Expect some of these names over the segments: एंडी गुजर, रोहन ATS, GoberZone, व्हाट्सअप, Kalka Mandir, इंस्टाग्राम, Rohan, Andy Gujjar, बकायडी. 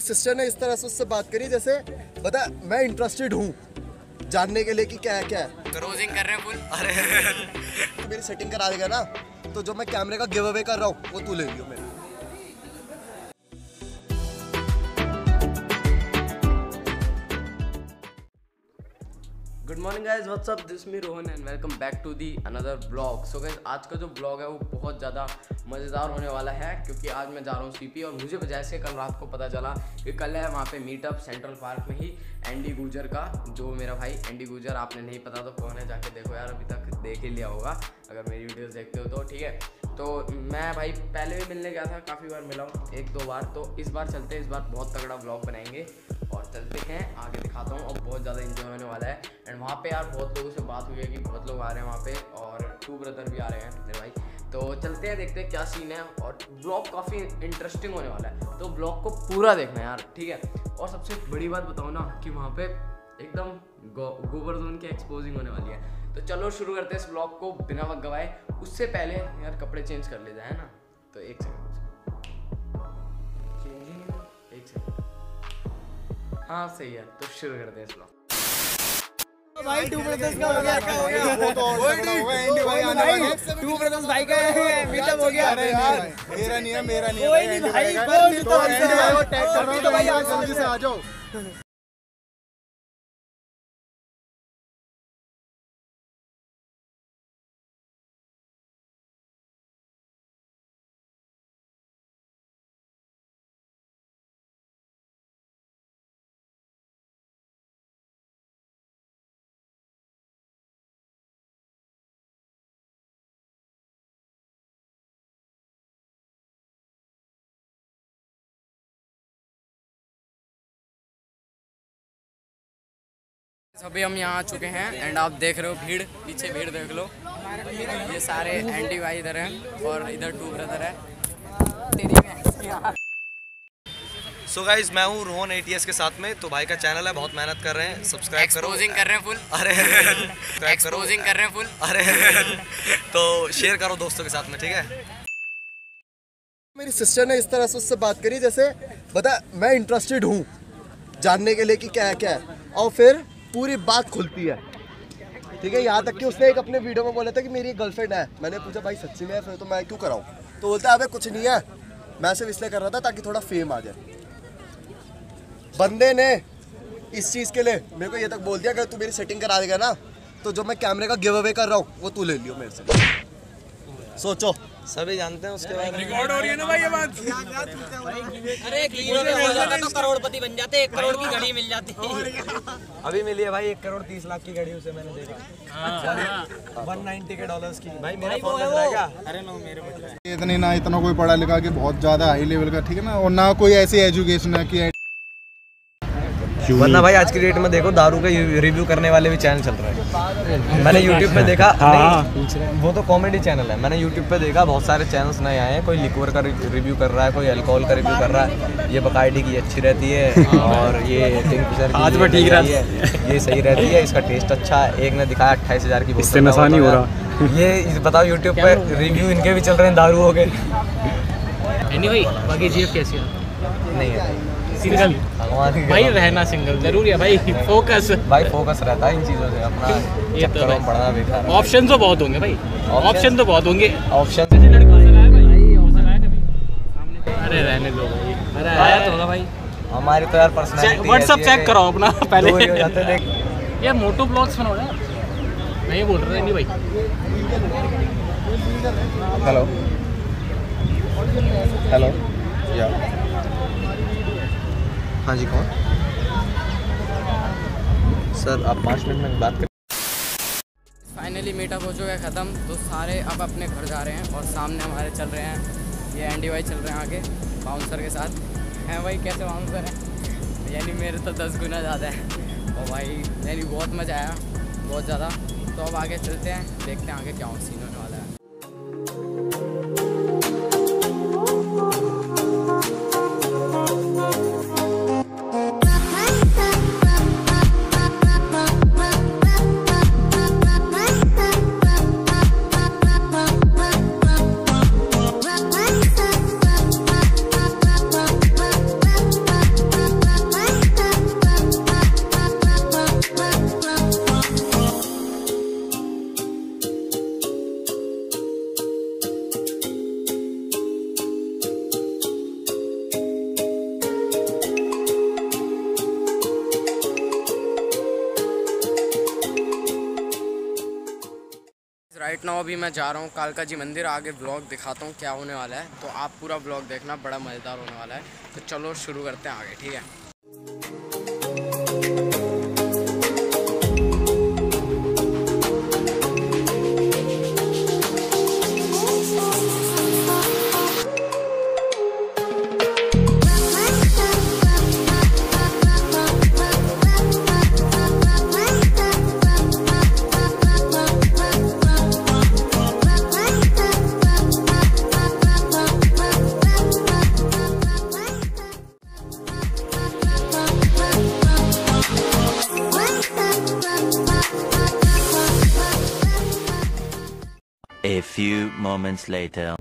कि सिस्टर ने इस तरह से उससे बात करी जैसे बता मैं इंटरेस्टेड हूँ जानने के लिए कि क्या है क्या है। क्रोजिंग कर रहे हैं फुल। अरे मेरी सेटिंग करा देगा ना तो जो मैं कैमरे का गिव अवे कर रहा हूँ वो तू ले लियो मेरे। Good morning guys, व्हाट्सअप, this me Rohan and welcome back to the another blog. So guys आज का जो ब्लॉग है वो बहुत ज़्यादा मज़ेदार होने वाला है क्योंकि आज मैं जा रहा हूँ सीपी और मुझे जैसे कल रात को पता चला कि कल है वहाँ पे मीटअप सेंट्रल पार्क में ही एंडी गुजर का, जो मेरा भाई एंडी गुजर, आपने नहीं पता तो कौन है जाके देखो यार, अभी तक देख ही लिया होगा अगर मेरी वीडियोज़ देखते हो तो ठीक है। तो मैं भाई पहले भी मिलने गया था, काफ़ी बार मिला हूँ, एक दो बार, तो इस बार चलते हैं, इस बार बहुत तगड़ा ब्लॉग बनाएंगे और चलते हैं आगे, दिखाता हूँ। और बहुत ज़्यादा इंजॉय होने वाला है एंड वहाँ पे यार बहुत लोगों से बात हुई है कि बहुत लोग आ रहे हैं वहाँ पे और टू ब्रदर भी आ रहे हैं मेरे भाई, तो चलते हैं देखते हैं क्या सीन है। और ब्लॉग काफ़ी इंटरेस्टिंग होने वाला है तो ब्लॉग को पूरा देखना यार, ठीक है। और सबसे बड़ी बात बताऊँ ना कि वहाँ पे एकदम गोबरजोन की एक्सपोजिंग होने वाली है, तो चलो शुरू करते हैं इस ब्लॉग को बिना वक्त गवाए। उससे पहले यार कपड़े चेंज कर ले जाए ना, तो एक सेकंड चेंजिंग, एक सेकंड, हाँ सही है, तो शुरू करते हैं इस ब्लॉग। भाई टू ब्रदर्स का हो गया, क्या हो गया, वो तो एंडी भाई आने वाले हैं, टू ब्रदर्स भाई का मीटअप हो गया। अरे यार मेरा नहीं है कोई नहीं भाई, बस तो एंडी भाई को टैग करो, तो भाई आज जल्दी से आ जाओ। अभी हम यहाँ आ चुके हैं एंड आप देख रहे हो भीड़, पीछे भीड़ देख लो, ये सारे एंडी भाई इधर हैं और इधर टू ब्रदर है। सो गाइज मैं हूँ रोहन ATS के साथ में, तो भाई का चैनल है, बहुत मेहनत कर रहे हैं, सब्सक्राइब करो, एक्सपोजिंग कर रहे हैं फुल, अरे एक्सपोजिंग कर रहे हैं फुल, अरे तो शेयर करो दोस्तों के साथ में, ठीक है। मेरी सिस्टर ने इस तरह से उससे बात करी जैसे बता मैं इंटरेस्टेड हूँ जानने के लिए कि क्या है, और फिर पूरी बात खुलती है, ठीक है। यहाँ तक कि उसने एक अपने वीडियो में बोला था कि मेरी गर्लफ्रेंड है, मैंने पूछा भाई सच्ची में है फिर तो मैं क्यों कराऊँ, तो बोलता है अबे कुछ नहीं है, मैं सिर्फ इसलिए कर रहा था ताकि थोड़ा फेम आ जाए। बंदे ने इस चीज़ के लिए मेरे को ये तक बोल दिया कि तू मेरी सेटिंग करा देगा ना तो जो मैं कैमरे का गिव अवे कर रहा हूँ वो तू ले लियो मेरे से। सोचो, सभी जानते हैं उसके बाद रिकॉर्ड हो रही है ना भाई ये बात। अरे हो जाता तो करोड़पति बन जाते, 1 करोड़ की घड़ी मिल जाती। अभी मिली है भाई 1 करोड़ 30 लाख की घड़ी, उसे मैंने देखा 190 के डॉलर्स की। भाई मेरा फोन बज रहा है क्या? अरे नो मेरे बज रहा है। इतने ना इतना कोई पढ़ा लिखा कि बहुत ज्यादा हाई लेवल का, ठीक है ना, और ना कोई ऐसी एजुकेशन है कि, वरना भाई आज की डेट में देखो दारू का रिव्यू करने वाले भी चैनल चल रहे हैं। मैंने YouTube पे देखा, वो तो कॉमेडी चैनल है, मैंने YouTube पे देखा बहुत सारे चैनल्स नए आए हैं, कोई लिक्वर का रिव्यू कर रहा है, कोई अल्कोहल का रिव्यू कर रहा है, ये बकायडी की अच्छी रहती है और ये आज भी ठीक रहती है, ये सही रहती है, इसका टेस्ट अच्छा है, एक ने दिखाया 28,000 की बोतल, नशा नहीं हो रहा, ये बताओ यूट्यूब पर रिव्यू इनके भी चल रहे हैं दारू हो गए। सिंगल भाई रहना, सिंगल जरूरी है भाई, फोकस रहता है इन चीज़ों से अपना, ये तो पढ़ना बेकार है। ऑप्शन तो बहुत होंगे भाई, ऑप्शन तो बहुत होंगे, ऑप्शन से लड़का आया भाई, ऑप्शन आया कभी सामने, अरे रहने दो भाई, अरे आया तो होगा भाई, हमारी तो यार पर्सनैलिटी। व्हाट्सअप चेक कराओ अपना पहले, ये मोटो ब्लॉग्स बना रहा है, मैं बोल रहा नहीं भाई। हेलो हेलो या हाँ जी कौन सर, आप 5 मिनट में बात करें। फाइनली मीटअप हो चुका है ख़त्म, तो सारे अब अपने घर जा रहे हैं और सामने हमारे चल रहे हैं ये एंडी भाई, चल रहे हैं आगे बाउंसर के साथ। हैं भाई कैसे बाउंसर हैं, यानी मेरे तो 10 गुना ज़्यादा है, और भाई यानी बहुत मज़ा आया, बहुत ज़्यादा। तो अब आगे चलते हैं, देखते हैं आगे क्या सीन होने वाला है। लेट ना हो, अभी मैं जा रहा हूँ कालकाजी मंदिर, आगे ब्लॉग दिखाता हूँ क्या होने वाला है, तो आप पूरा ब्लॉग देखना, बड़ा मज़ेदार होने वाला है। तो चलो शुरू करते हैं आगे, ठीक है। A few moments later.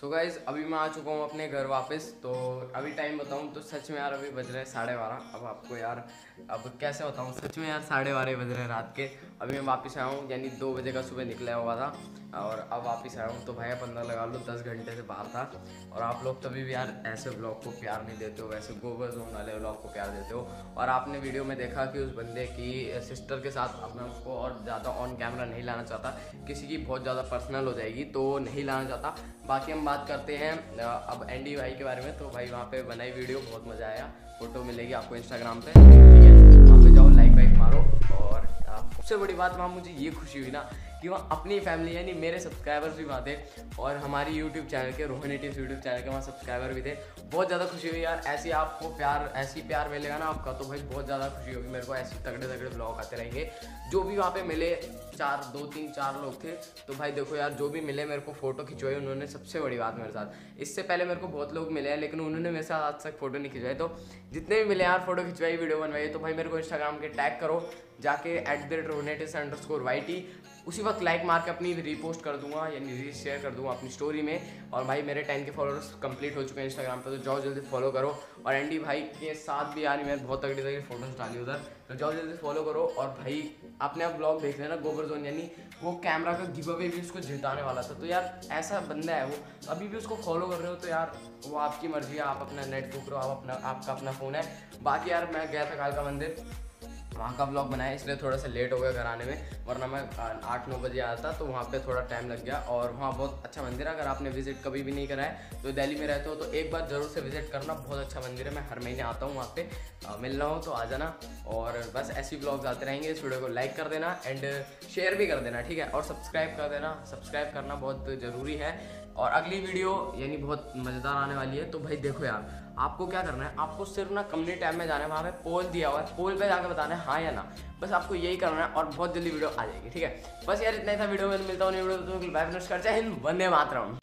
So guys, अभी मैं आ चुका हूँ अपने घर वापस। तो अभी टाइम बताऊँ तो सच में यार अभी बज रहे हैं 12:30। अब आपको यार अब कैसे बताऊँ, सच में यार 12:30 बज रहे हैं रात के। अभी मैं वापस आया हूँ, यानी 2 बजे का सुबह निकला हुआ था और अब वापस आया हूँ। तो भाई अंदर लगा लो 10 घंटे से बाहर था। और आप लोग तभी भी यार ऐसे व्लॉग को प्यार नहीं देते हो, वैसे GoberZone वाले व्लॉग को प्यार देते हो। और आपने वीडियो में देखा कि उस बंदे की सिस्टर के साथ, अब मैं उसको और ज़्यादा ऑन कैमरा नहीं लाना चाहता, किसी की बहुत ज़्यादा पर्सनल हो जाएगी तो नहीं लाना चाहता। बाकी हम बात करते हैं अब एंडी भाई के बारे में। तो भाई वहाँ पे बनाई वीडियो, बहुत मज़ा आया, फोटो मिलेगी आपको इंस्टाग्राम पे, ठीक है, वहाँ पे जाओ, लाइक वाइक मारो। और सबसे बड़ी बात वहाँ मुझे ये खुशी हुई ना कि वहाँ अपनी फैमिली यानी मेरे सब्सक्राइबर्स भी वहाँ थे और हमारी यूट्यूब चैनल के, रोहन ATS यूट्यूब चैनल के वहाँ सब्सक्राइबर भी थे। बहुत ज़्यादा खुशी हुई यार, ऐसे आपको प्यार, ऐसी प्यार मिलेगा ना आपका तो भाई बहुत ज़्यादा खुशी होगी मेरे को। ऐसे तगड़े तगड़े ब्लॉग आते रहेंगे। जो भी वहाँ पे मिले, 4 2 3 4 लोग थे, तो भाई देखो यार जो भी मिले मेरे को फ़ोटो खिंचवाई उन्होंने, सबसे बड़ी बात मेरे साथ। इससे पहले मेरे को बहुत लोग मिले हैं लेकिन उन्होंने मेरे साथ आज तक फ़ोटो नहीं खिंचवाई। तो जितने भी मिले यार, फ़ोटो खिंचवाई, वीडियो बनवाई, तो भाई मेरे को इंस्टाग्राम के टैग करो जाके @rohan_yt। उसी वक्त लाइक मार के अपनी रीपोस्ट कर दूंगा, यानी रीशेयर कर दूंगा अपनी स्टोरी में। और भाई मेरे 10K फॉलोअर्स कंप्लीट हो चुके हैं इंस्टाग्राम पे, तो जाओ जल्दी फॉलो करो। और एंडी भाई के साथ भी यार मैंने बहुत तगड़ी तगड़ी फोटोज डाली उधर, तो जाओ जल्दी फॉलो करो। और भाई अपने आप ब्लॉग देख लेना GoberZone, यानी वो कैमरा का गिव अवे भी उसको जिताने वाला था। तो यार ऐसा बंदा है वो, अभी भी उसको फॉलो कर रहे हो तो यार वो आपकी मर्जी है, आप अपना नेट फूक रहे हो, आप अपना, आपका अपना फ़ोन है। बाकी यार मैं गया था कालका मंदिर, वहाँ का ब्लॉग बनाया, इसलिए थोड़ा सा लेट हो गया घर आने में, वरना मैं 8 9 बजे आता था, तो वहाँ पे थोड़ा टाइम लग गया। और वहाँ बहुत अच्छा मंदिर है, अगर आपने विजिट कभी भी नहीं करा है तो दिल्ली में रहते हो तो एक बार ज़रूर से विजिट करना, बहुत अच्छा मंदिर है। मैं हर महीने आता हूँ वहाँ पे, मिल रहा हूँ तो आ जाना। और बस ऐसी ब्लॉग्स आते रहेंगे। इस वीडियो को लाइक कर देना एंड शेयर भी कर देना, ठीक है, और सब्सक्राइब कर देना, सब्सक्राइब करना बहुत ज़रूरी है। और अगली वीडियो यानी बहुत मज़ेदार आने वाली है। तो भाई देखो यार आपको क्या करना है, आपको सिर्फ ना कम्युनिटी टैब में जाना है, वहाँ पे पोल दिया हुआ है, पोल पे जाकर बताना है हाँ या ना, बस आपको यही करना है और बहुत जल्दी वीडियो आ जाएगी, ठीक है। बस यार इतना ही था, वीडियो में मिलता हूँ वीडियो तो बिल्कुल, वंदे मातरम।